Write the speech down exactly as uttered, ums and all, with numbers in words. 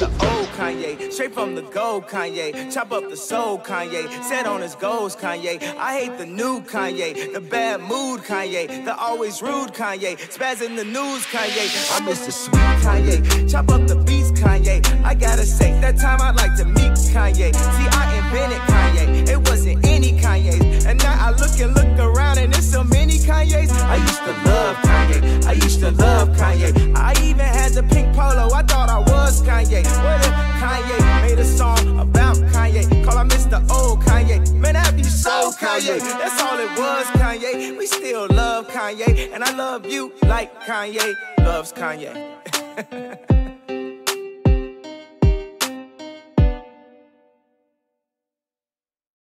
the old Kanye, straight from the gold Kanye, chop up the soul Kanye, set on his goals Kanye. I hate the new Kanye, the bad mood Kanye, the always rude Kanye, spazzing the news Kanye. I miss the sweet Kanye, chop up the beats Kanye. I gotta say, that time I'd like to meet Kanye. See, I invented Kanye, it wasn't any Kanye's, and now I look and look around and there's so many Kanye's. I used to love Kanye, I used to love Kanye. I even had the pink polo, I thought I was Kanye. What if Kanye made a song about Kanye? Call I miss the old Kanye, man, I'd be so Kanye. That's all it was, Kanye. We still love Kanye, and I love you like Kanye loves Kanye.